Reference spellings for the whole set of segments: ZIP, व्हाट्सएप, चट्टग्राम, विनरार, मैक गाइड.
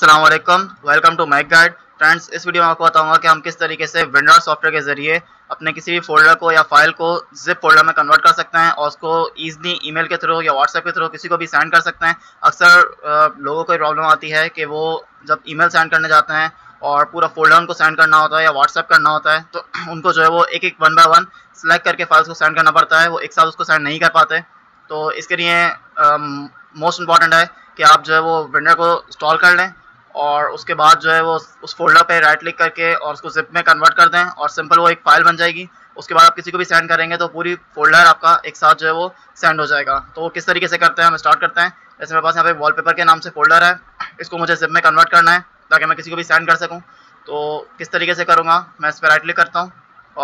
अस्सलाम वालेकुम, welcome to मैक गाइड। Friends, इस वीडियो में आपको बताऊंगा कि हम किस तरीके से विनरार सॉफ्टवेयर के जरिए अपने किसी भी फोल्डर को या फाइल को जिप फोल्डर में कन्वर्ट कर सकते हैं और उसको ईजिली ईमेल के थ्रू या व्हाट्सएप के थ्रू किसी को भी सेंड कर सकते हैं। अक्सर लोगों को प्रॉब्लम आती है कि वो जब ईमेल सेंड करने जाते हैं और पूरा फोल्डर उनको सेंड करना होता है या व्हाट्सएप करना होता है, तो उनको जो है वो एक वन बाय वन सेलेक्ट करके फाइल्स को सेंड करना पड़ता है, वो एक साथ उसको सेंड नहीं कर पाते। तो इसके लिए मोस्ट इम्पॉर्टेंट है कि आप जो है वो विनरार को इंस्टॉल कर लें और उसके बाद जो है वो उस फोल्डर पे राइट क्लिक करके और उसको जिप में कन्वर्ट कर दें और सिंपल वो एक फाइल बन जाएगी। उसके बाद आप किसी को भी सेंड करेंगे तो पूरी फोल्डर आपका एक साथ जो है वो सेंड हो जाएगा। तो किस तरीके से करते हैं, हम स्टार्ट करते हैं। जैसे मेरे पास यहाँ पे वॉलपेपर के नाम से फोल्डर है, इसको मुझे जिप में कन्वर्ट करना है ताकि मैं किसी को भी सेंड कर सकूँ। तो किस तरीके से करूँगा, मैं इस पर राइट क्लिक करता हूँ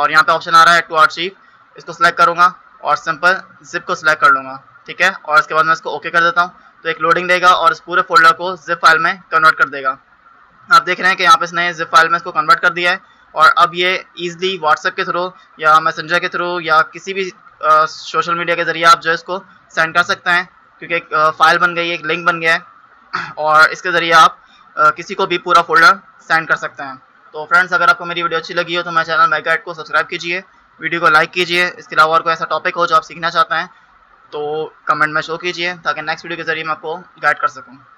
और यहाँ पर ऑप्शन आ रहा है टू आर्शीव, इसको सिलेक्ट करूँगा और सिंपल जिप को सिलेक्ट कर लूँगा, ठीक है। और इसके बाद मैं इसको ओके कर देता हूँ तो एक लोडिंग देगा और इस पूरे फोल्डर को जिप फाइल में कन्वर्ट कर देगा। आप देख रहे हैं कि यहाँ पे इसने जिप फाइल में इसको कन्वर्ट कर दिया है और अब ये ईजिली व्हाट्सएप के थ्रू या मैसेंजर के थ्रू या किसी भी सोशल मीडिया के जरिए आप जो है इसको सेंड कर सकते हैं, क्योंकि एक फाइल बन गई है, एक लिंक बन गया है और इसके ज़रिए आप किसी को भी पूरा फोल्डर सेंड कर सकते हैं। तो फ्रेंड्स, अगर आपको मेरी वीडियो अच्छी लगी हो तो मेरे चैनल मैक गाइड को सब्सक्राइब कीजिए, वीडियो को लाइक कीजिए। इसके अलावा और कोई ऐसा टॉपिक हो जो आप सीखना चाहते हैं तो कमेंट में शो कीजिए ताकि नेक्स्ट वीडियो के जरिए मैं आपको गाइड कर सकूं।